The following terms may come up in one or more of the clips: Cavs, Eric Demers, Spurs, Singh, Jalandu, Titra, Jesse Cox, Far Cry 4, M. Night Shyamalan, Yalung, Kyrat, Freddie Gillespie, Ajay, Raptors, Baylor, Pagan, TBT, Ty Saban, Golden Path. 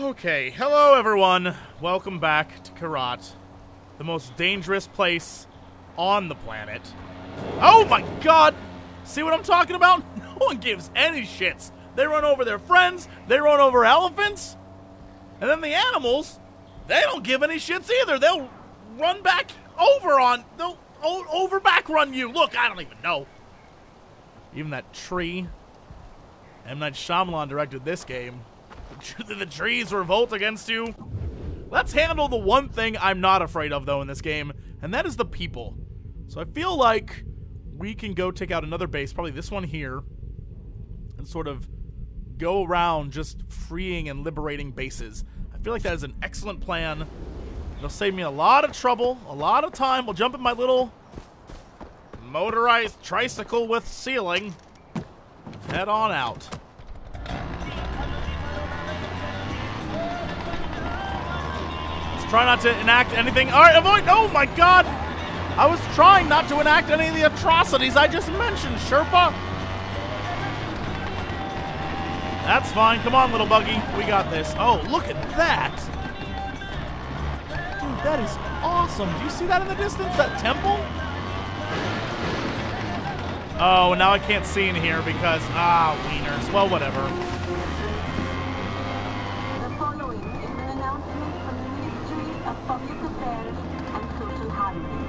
Okay, hello everyone. Welcome back to Kyrat, the most dangerous place on the planet. Oh my god! See what I'm talking about? No one gives any shits. They run over their friends, they run over elephants, and then the animals, they don't give any shits either. They'll run back over on, they'll over back run you. Look, I don't even know. Even that tree. M. Night Shyamalan directed this game. The trees revolt against you. Let's handle the one thing I'm not afraid of, though, in this game, and that is the people. So I feel like we can go take out another base, probably this one here, and sort of go around just freeing and liberating bases. I feel like that is an excellent plan. It'll save me a lot of trouble, a lot of time. We'll jump in my little motorized tricycle with ceiling. Head on out. Try not to enact anything. All right, avoid. Oh my god! I was trying not to enact any of the atrocities I just mentioned, Sherpa. That's fine. Come on, little buggy. We got this. Oh, look at that. Dude, that is awesome. Do you see that in the distance? That temple? Oh, now I can't see in here because, wieners. Well, whatever.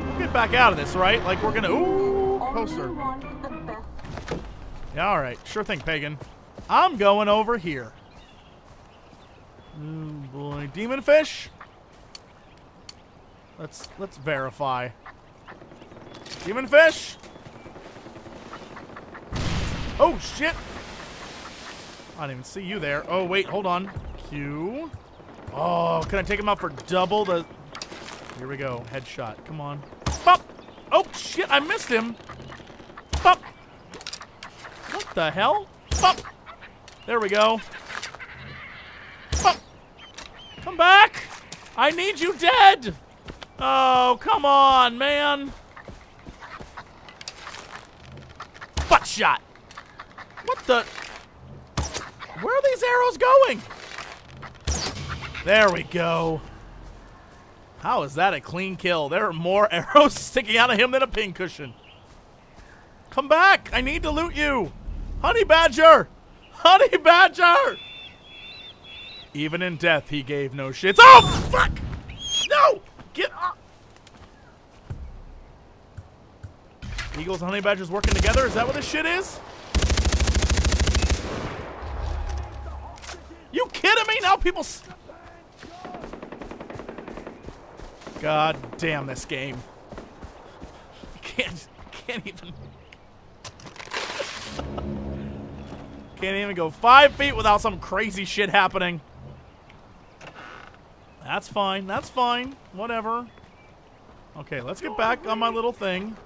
We'll get back out of this, right? Like, we're gonna... Ooh, poster. Yeah, alright. Sure thing, Pagan. I'm going over here. Oh, boy. Demon fish? Let's verify. Demon fish? Oh, shit! I didn't even see you there. Oh, wait. Hold on. Q. Oh, can I take him out for double the... Here we go. Headshot. Come on. Bop! Oh, shit. I missed him. Bop! What the hell? Bop! There we go. Bop! Come back! I need you dead! Oh, come on, man. Butt shot! What the... Where are these arrows going? There we go. How is that a clean kill? There are more arrows sticking out of him than a pincushion. Come back! I need to loot you! Honey Badger! Honey Badger! Even in death, he gave no shits. Oh, fuck! No! Get up! Eagles and Honey Badgers working together? Is that what this shit is? You kidding me? Now people... God damn this game. Can't even can't even go 5 feet without some crazy shit happening. That's fine, that's fine. Whatever. Okay, let's get back on my little thing.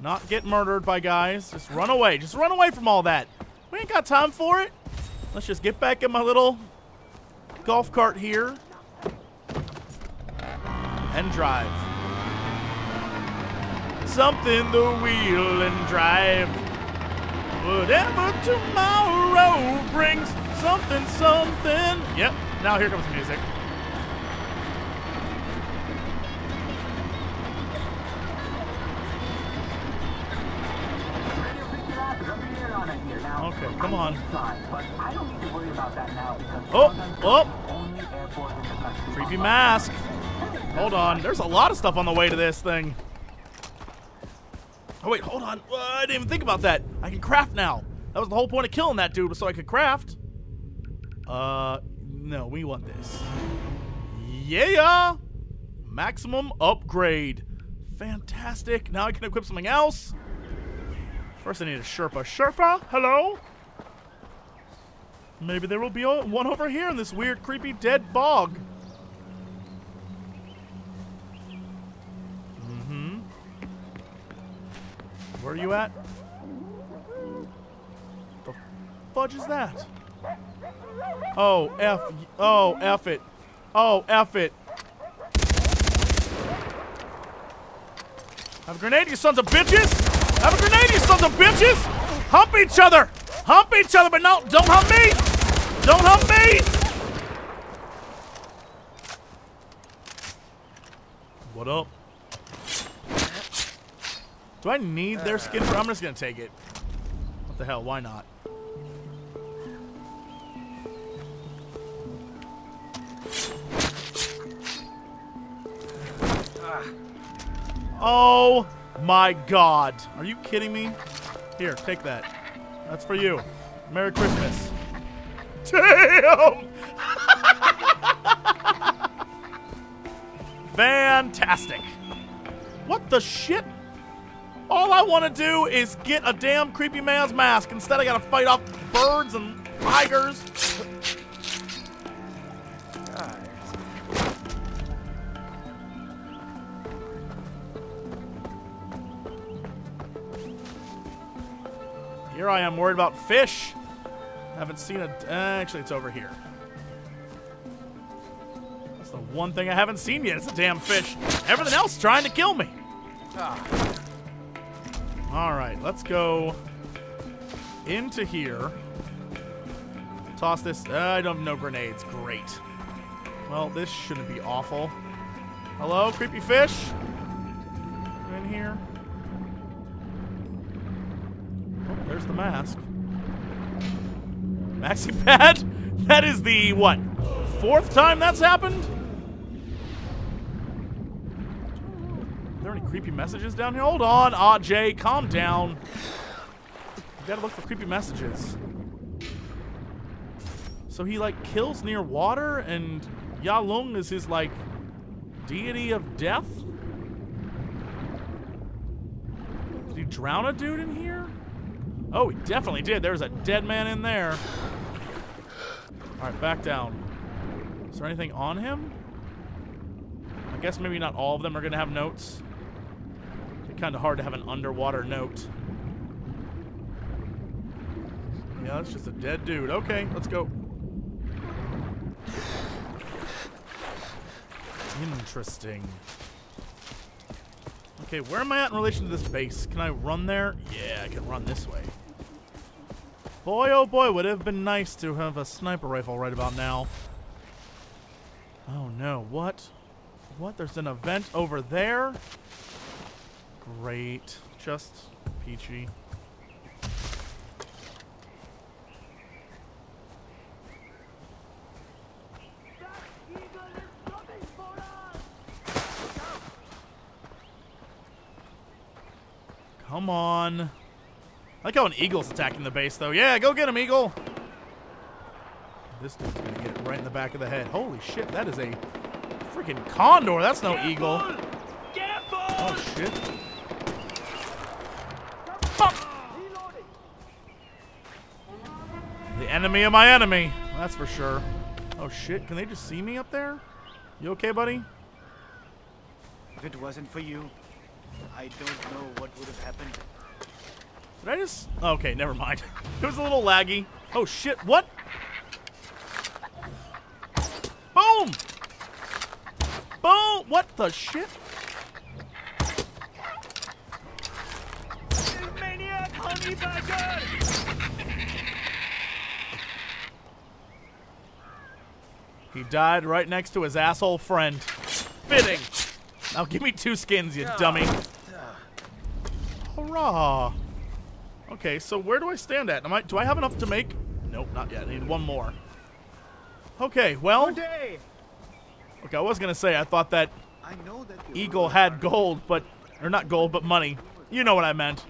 Not get murdered by guys. Just run away. Just run away from all that. We ain't got time for it. Let's just get back in my little golf cart here. And drive. Something the wheel and drive. Whatever tomorrow brings. Something, something. Yep. Now here comes the music. Okay, come on. Oh, oh. Creepy mask. Hold on, there's a lot of stuff on the way to this thing. Oh wait, hold on, I didn't even think about that. I can craft now. That was the whole point of killing that dude, was so I could craft. No, we want this. Yeah! Maximum upgrade. Fantastic, now I can equip something else. First I need a Sherpa. Sherpa, hello? Maybe there will be one over here in this weird, creepy, dead bog. Where are you at? What the fudge is that? Oh, F. Oh, F it. Oh, F it. Have a grenade, you sons of bitches! Have a grenade, you sons of bitches! Hump each other! Hump each other, but no, don't hump me! Don't hump me! Hold up. Do I need their skin? I'm just gonna take it. What the hell? Why not? Oh my God! Are you kidding me? Here, take that. That's for you. Merry Christmas. Damn! Fantastic. What the shit? All I want to do is get a damn creepy man's mask. Instead, I gotta fight off birds and tigers. God. Here I am worried about fish. Haven't seen a. Actually, it's over here. That's the one thing I haven't seen yet. It's a damn fish. Everything else is trying to kill me. Ah. All right, let's go into here. Toss this. I don't have no grenades. Great. Well, this shouldn't be awful. Hello, creepy fish. You in here? Oh, there's the mask. Maxi pad? That is the, what, 4th time that's happened? Are there any creepy messages down here? Hold on, Ajay, calm down. You gotta look for creepy messages. So he, like, kills near water, and Yalung is his, like, deity of death? Did he drown a dude in here? Oh, he definitely did. There's a dead man in there. All right, back down. Is there anything on him? I guess maybe not all of them are going to have notes. It'd be kind of hard to have an underwater note. Yeah, it's just a dead dude. Okay, let's go. Interesting. Okay, where am I at in relation to this base? Can I run there? Yeah, I can run this way. Boy, oh boy, would it have been nice to have a sniper rifle right about now. Oh no, what? What? There's an event over there? Great. Just peachy. Come on. I like how an eagle's attacking the base, though. Yeah, go get him, eagle. This dude's going to get it right in the back of the head. Holy shit, that is a freaking condor. That's no eagle. Careful! Oh, shit. Fuck! The enemy of my enemy. That's for sure. Oh, shit. Can they just see me up there? You okay, buddy? If it wasn't for you, I don't know what would have happened. Did I just... Okay, never mind. It was a little laggy. Oh, shit. What? Boom! Boom! What the shit? You maniac, honey bugger! He died right next to his asshole friend. Fitting! Now give me 2 skins, you dummy. Hurrah! Okay, so where do I stand at? Do I have enough to make? Nope, not yet. I need 1 more. Okay, well. Okay, I was gonna say I thought that eagle had gold, but or not gold, but money. You know what I meant.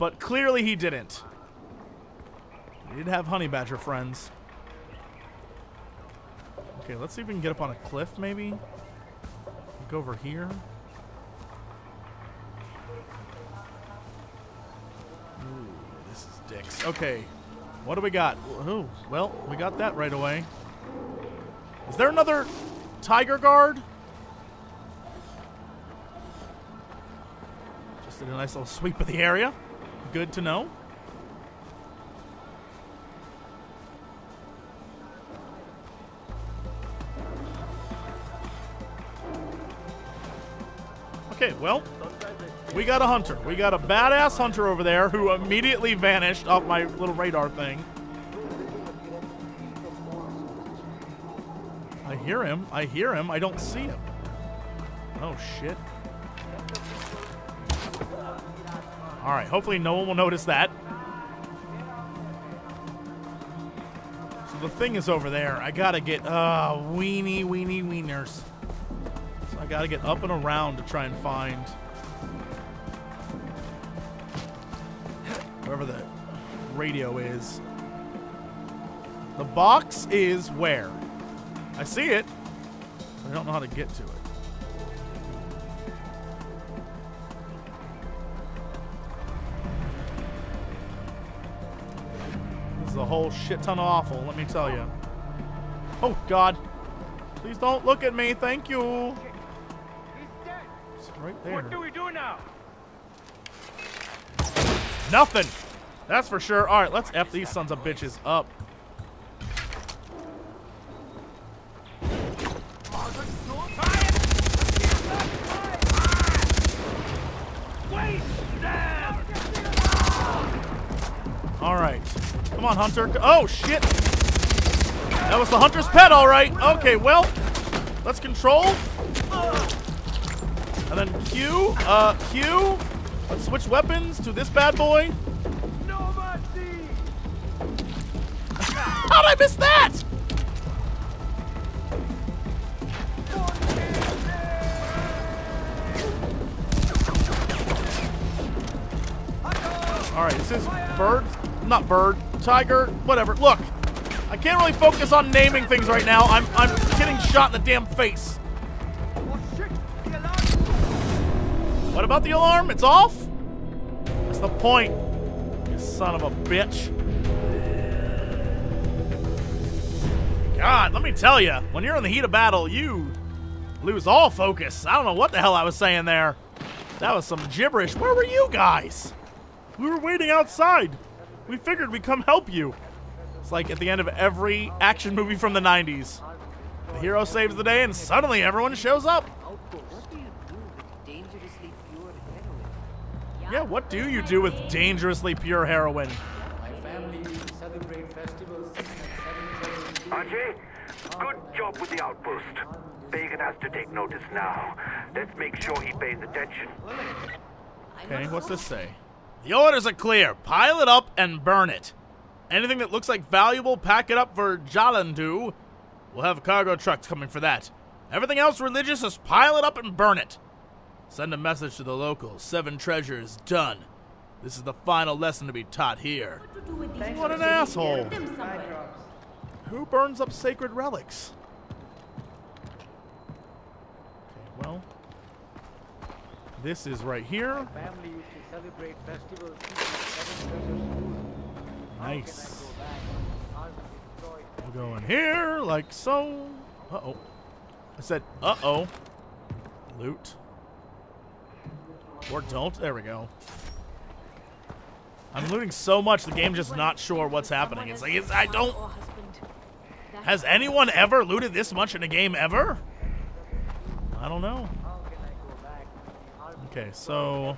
But clearly he didn't. He did have honey badger friends. Okay, let's see if we can get up on a cliff, maybe. Over here. Ooh, this is dicks. Okay, what do we got? Ooh, well, we got that right away. Is there another tiger guard? Just did a nice little sweep of the area. Good to know. Okay, well, we got a hunter. We got a badass hunter over there who immediately vanished off my little radar thing. I hear him. I don't see him. Oh, shit. All right, hopefully no one will notice that. So the thing is over there. I gotta get, weenie wieners. So I gotta get up and around to try and find wherever the radio is. The box is where? I see it, but I don't know how to get to it. A whole shit ton of awful, let me tell you. Oh God! Please don't look at me. Thank you. He's dead. It's right there. What do we do now? Nothing. That's for sure. All right, let's f these sons of bitches up. All right. Come on, Hunter. Oh, shit. That was the Hunter's pet, all right. Okay, well, let's control. And then Q. Q. Let's switch weapons to this bad boy. How'd I miss that? All right, is this bird? Not bird. Tiger, whatever. Look, I can't really focus on naming things right now. I'm getting shot in the damn face. What about the alarm? It's off? That's the point, you son of a bitch. God, let me tell you, when you're in the heat of battle, you lose all focus. I don't know what the hell I was saying there. That was some gibberish. Where were you guys? We were waiting outside. We figured we'd come help you. It's like at the end of every action movie from the 90s. The hero saves the day and suddenly everyone shows up. Yeah, what do you do with dangerously pure heroin? Ajay, good job with the outpost. Pagan has to take notice now. Let's make sure he pays attention. Okay, what's this say? The orders are clear. Pile it up and burn it. Anything that looks like valuable, pack it up for Jalandu. We'll have cargo trucks coming for that. Everything else religious, just pile it up and burn it. Send a message to the locals. 7 treasures done. This is the final lesson to be taught here. What an asshole. Who burns up sacred relics? Okay, well, this is right here. Nice. We'll go in here like so. Uh-oh. I said, uh-oh. Loot. Or don't. There we go. I'm looting so much, the game's just not sure what's happening. It's like, I don't... Has anyone ever looted this much in a game ever? I don't know. Okay, so...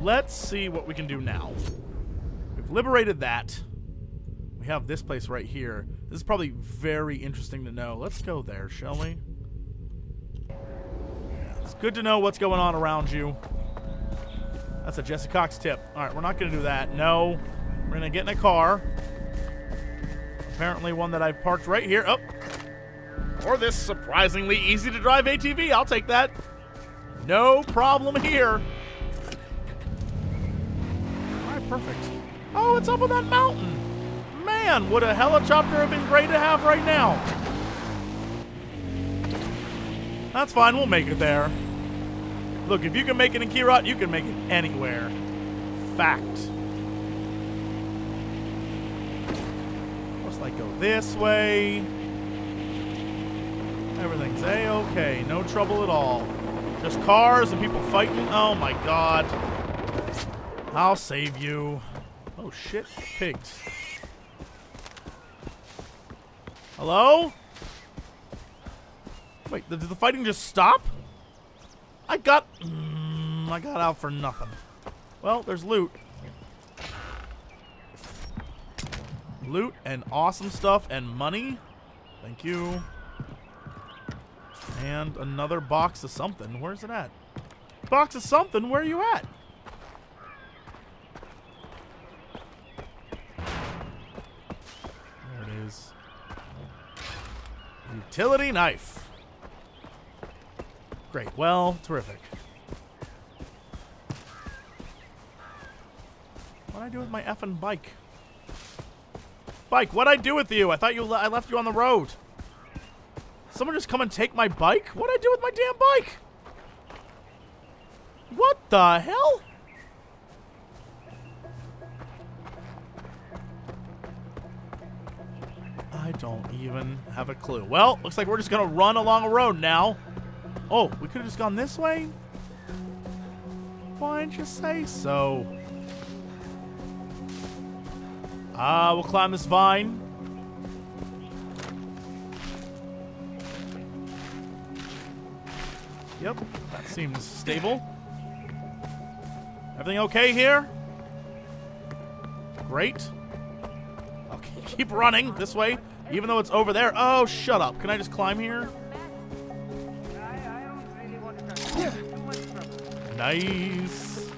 Let's see what we can do now. We've liberated that. We have this place right here. This is probably very interesting to know. Let's go there, shall we? Yeah, it's good to know what's going on around you. That's a Jesse Cox tip. All right, we're not going to do that. No. We're going to get in a car. Apparently one that I parked right here. Oh. Or this surprisingly easy-to-drive ATV. I'll take that. No problem here. Perfect. Oh, it's up on that mountain. Man, would a helicopter have been great to have right now? That's fine. We'll make it there. Look, if you can make it in Kyrat, you can make it anywhere. Fact. Must like go this way. Everything's a-okay. No trouble at all. Just cars and people fighting. Oh my God. I'll save you. Oh shit, pigs. Hello? Wait, did the fighting just stop? I got out for nothing. Well, there's loot. Loot and awesome stuff and money. Thank you. And another box of something. Where's it at? Box of something? Where are you at? There it is. Utility knife. Great. Well, terrific. What'd I do with my effing bike? Bike, what'd I do with you? I thought you I left you on the road. Someone just come and take my bike? What'd I do with my damn bike? What the hell? I don't even have a clue. Well, looks like we're just gonna run along a road now. Oh, we could've just gone this way? Why didn't you say so? Ah, we'll climb this vine. Yep, that seems stable. Everything okay here? Great. Okay, keep running this way, even though it's over there. Oh, shut up. Can I just climb here? Nice.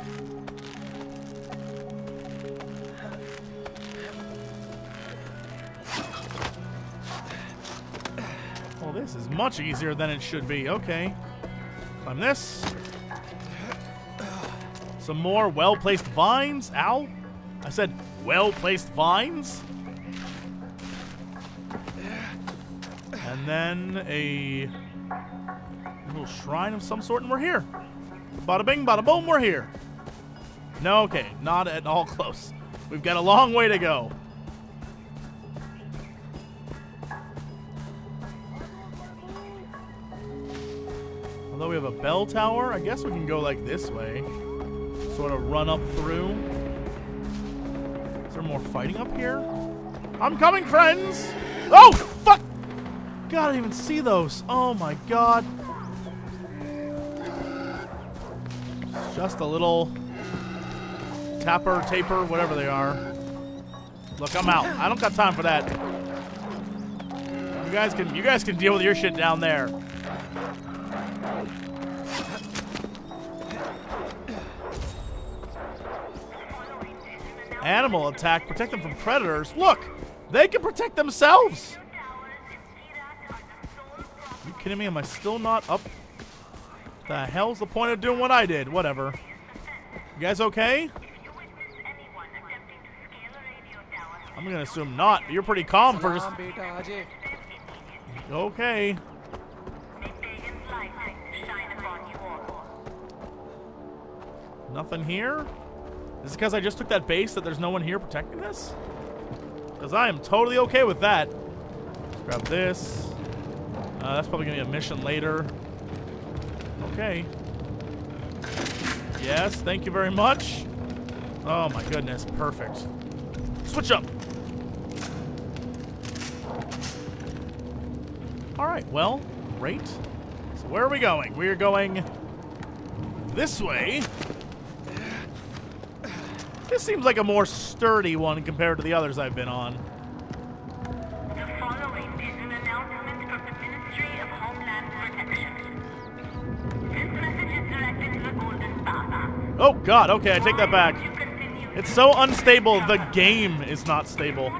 Well, this is much easier than it should be. Okay. Climb this. Some more well-placed vines. Ow. I said well-placed vines. And then a little shrine of some sort, and we're here. Bada bing, bada boom, we're here. No, okay. Not at all close. We've got a long way to go. Although we have a bell tower, I guess we can go like this way. Sort of run up through. Is there more fighting up here? I'm coming, friends! Oh, fuck! God, I didn't even see those. Oh my god. Just a little tapper, taper, whatever they are. Look, I'm out. I don't got time for that. You guys can deal with your shit down there. Animal attack, protect them from predators. Look, they can protect themselves. Are you kidding me? Am I still not up? The hell's the point of doing what I did? Whatever. You guys okay? I'm gonna assume not. You're pretty calm for just. Okay. Nothing here? Is it because I just took that base that there's no one here protecting this? Because I am totally okay with that. Let's grab this. That's probably going to be a mission later. Okay. Yes, thank you very much. Oh my goodness, perfect. Switch up. Alright, well, great. So where are we going? We are going this way. This seems like a more sturdy one compared to the others I've been on. The following is an announcement from the Ministry of Homeland Protection. This message is directed to the Golden Path. Oh god, okay, I take that back. It's so unstable, the game is not stable. I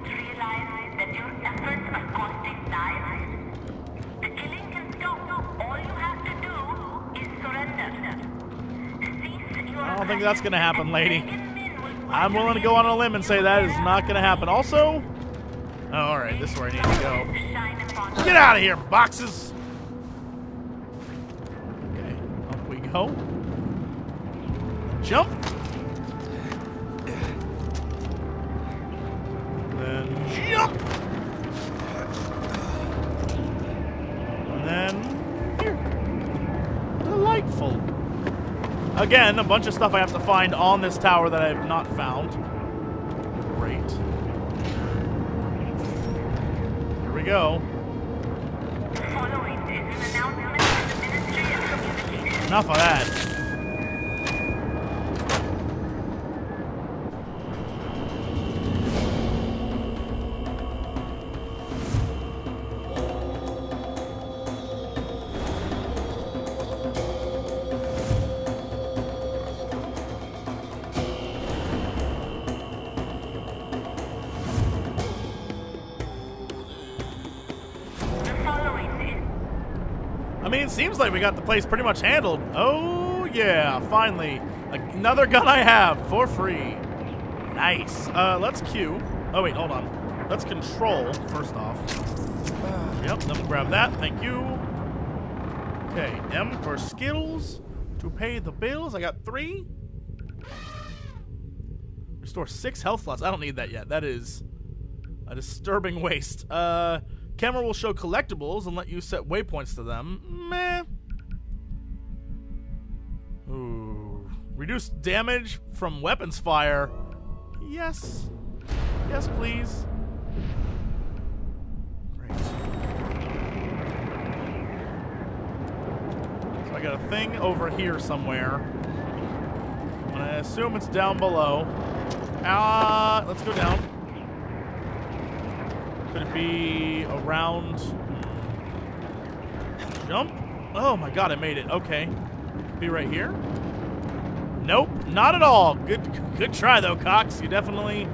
don't think that's gonna happen, lady. I'm willing to go on a limb and say that is not going to happen. Also, oh, all right, this is where I need to go. Get out of here, boxes! Okay, up we go. Jump. Then jump. And then here. Delightful. Again, a bunch of stuff I have to find on this tower that I have not found. Great. Here we go. Enough of that. mean, it seems like we got the place pretty much handled. Oh, yeah, finally. Another gun I have for free. Nice. Let's Q. Oh, wait, hold on. Let's control, first off. Yep, then we'll grab that. Thank you. Okay, M for skills. To pay the bills. I got 3. Restore 6 health slots. I don't need that yet. That is a disturbing waste. Camera will show collectibles and let you set waypoints to them. Meh. Ooh. Reduce damage from weapons fire. Yes. Yes, please. Great. So I got a thing over here somewhere. And I assume it's down below. Let's go down. Could it be around? Jump? Oh my god, I made it. Okay. Could be right here? Nope, not at all. Good try though, Cox. You definitely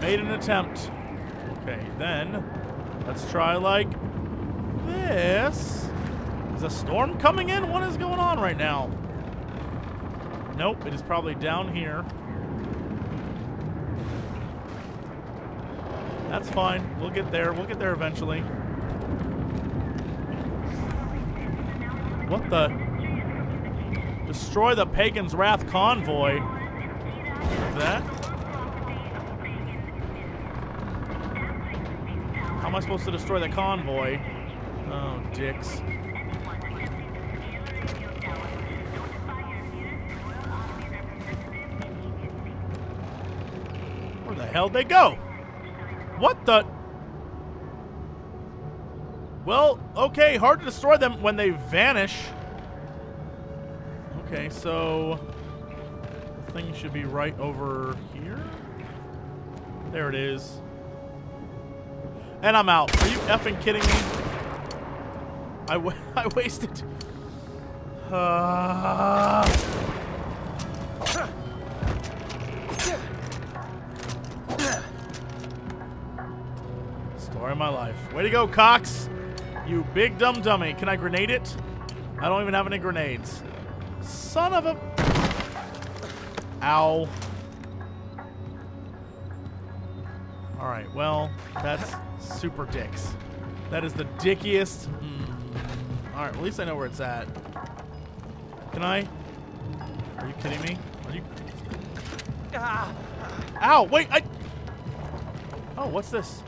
made an attempt. Okay, then let's try like this. Is a storm coming in? What is going on right now? Nope, it is probably down here. That's fine. We'll get there. We'll get there eventually. What the? Destroy the Pagan's Wrath convoy. What's that? How am I supposed to destroy the convoy? Oh, dicks. Where the hell did they go? What the? Well, okay, hard to destroy them when they vanish. Okay, so the thing should be right over here. There it is. And I'm out. Are you effing kidding me? I wasted. In my life. Way to go, Cox. You big dumb dummy. Can I grenade it? I don't even have any grenades. Son of a... Ow. Alright, well, that's super dicks. That is the dickiest. Alright, well, at least I know where it's at. Can I? Are you kidding me? Are you... Ow, wait, I... Oh, what's this?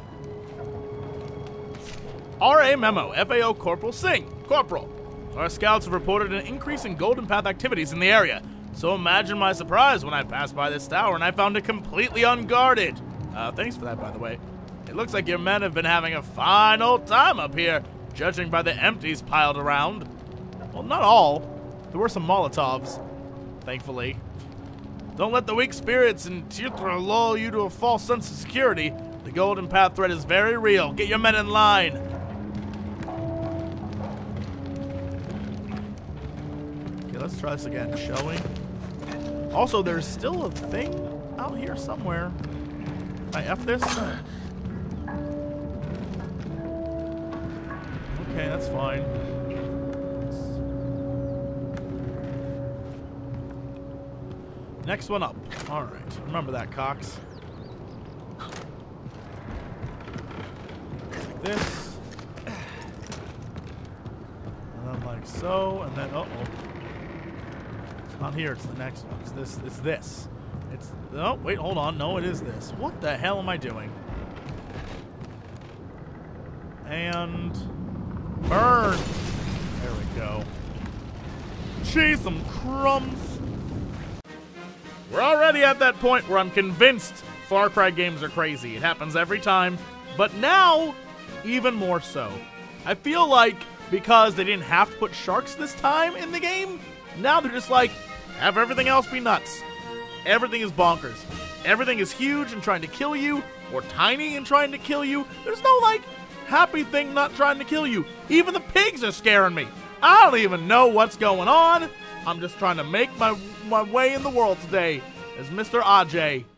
RA memo, FAO Corporal Singh. Corporal, our scouts have reported an increase in Golden Path activities in the area. So imagine my surprise when I passed by this tower and I found it completely unguarded. Thanks for that, by the way. It looks like your men have been having a fine old time up here, judging by the empties piled around. Well, not all. There were some Molotovs, thankfully. Don't let the weak spirits and Titra lull you to a false sense of security. The Golden Path threat is very real. Get your men in line. Let's try this again, shall we? Also, there's still a thing out here somewhere. Can I F this? Okay, that's fine. Next one up. All right, remember that, Cox. Like this. And then like so, and then, uh-oh. Not here, it's the next one. It's this, it's this. It's, oh, wait, hold on. No, it is this. What the hell am I doing? And burn. There we go. Jeez, some crumbs. We're already at that point where I'm convinced Far Cry games are crazy. It happens every time, but now, even more so. I feel like because they didn't have to put sharks this time in the game, now they're just like, have everything else be nuts. Everything is bonkers. Everything is huge and trying to kill you, or tiny and trying to kill you. There's no, like, happy thing not trying to kill you. Even the pigs are scaring me. I don't even know what's going on. I'm just trying to make my way in the world today as Mr. Ajay.